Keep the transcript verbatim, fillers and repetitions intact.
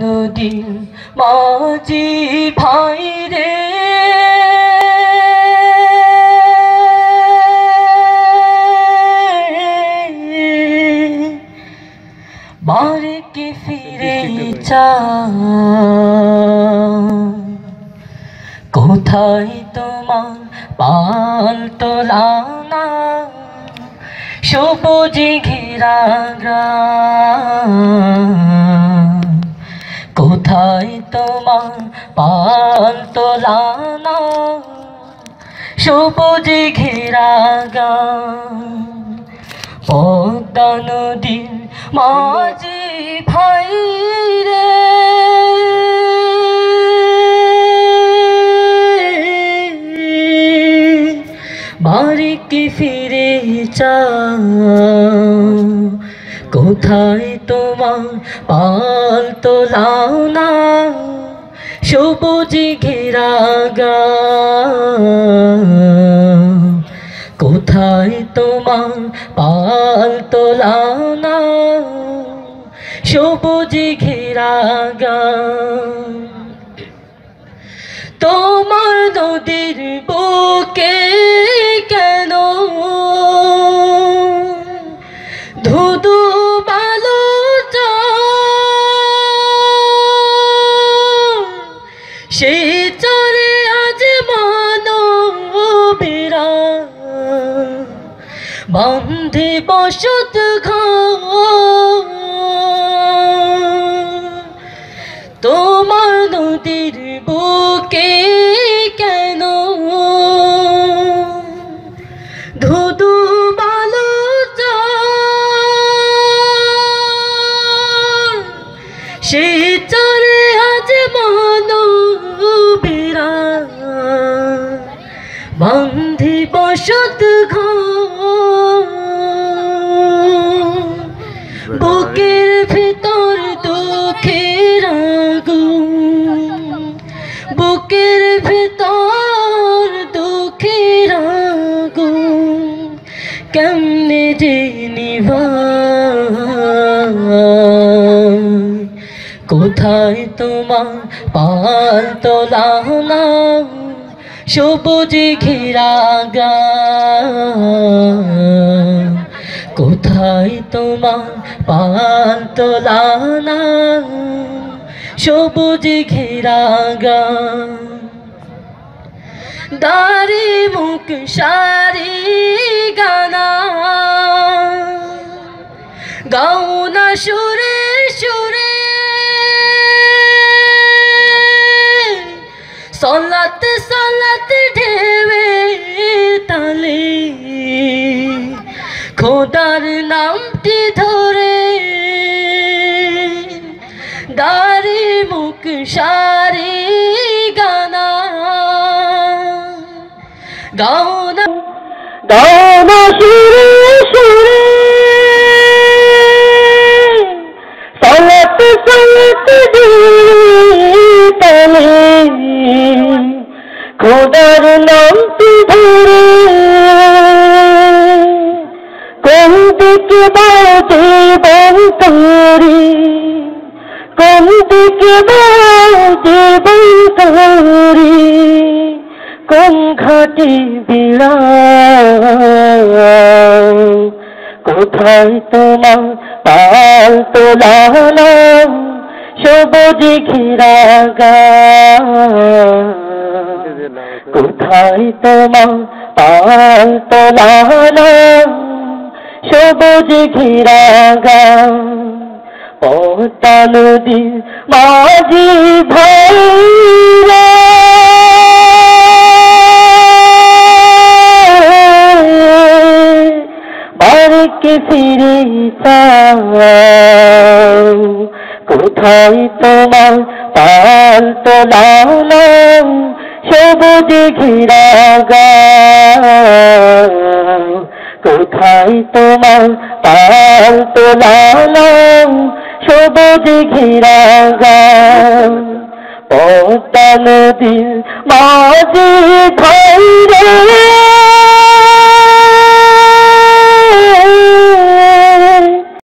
নদীর মাঝি ভাই রে বারেক ফিরে চাও, কোথায় তোমার পাল তোলা না সবুজে ঘেরা গ্রাম, কোথায় তোমার পাল তোলা না সবুজে ঘেরা গ্রাম। পদ্মা নদীর মাঝি ভাই রে বারেক ফিরে চাও, কোথায় তোমার পাল তোলা না সবুজে ঘেরা গ্রাম, কোথায় তোমার পাল তোলা না সবুজে ঘেরা গ্রাম। তোমার নদীর বুকে কেন ধুধু বালু সেই চরে আজ মানবেরা বান্ধে বসত ঘর, তোমার নদীর বুকে কেন ধুধু বালু সে চরে আজ মানবেরা বান্ধে বসত ঘর, বুকের ভিতর দুঃখের আগুন, বুকের ভিতর দুঃখের আগুন কেমনে যে নিভাই, কোথায় তোমার পাল তোলা না সবুজে ঘেরা গ্রাম, কোথায় তোমার পাল তোলা না সবুজে ঘেরা গ্রাম। দাড়ি মুখ সারি গানা গাও না সুরে সুরে সলাত সলাত ঢেবে তালে খোদার নামটি ধরে, দাড়ি মুখ সারি গানা গাও না গাও না সুরে সুরে সলাত সলাত তালে খোদার নামটি ধরে, কোন দিকে বাজে বংশী কোন দিকে বাজে বংশী কোন ঘাটে বিড়াল, কোথায় তোমার পাল তোলা না সবুজে ঘেরা গ্রাম, কোথায় তোমার পাল তোলা না সবুজে ঘেরা গ্রাম। পদ্মা নদীর মাঝি ভাই রে বারেক ফিরে চাও, কোথায় তোমার পাল তোলা না সবুজে ঘেরা গ্রাম, কোথায় তোমার পাল তোলা না সবুজে ঘেরা গ্রাম। পদ্মা নদীর মাঝি ভাই রে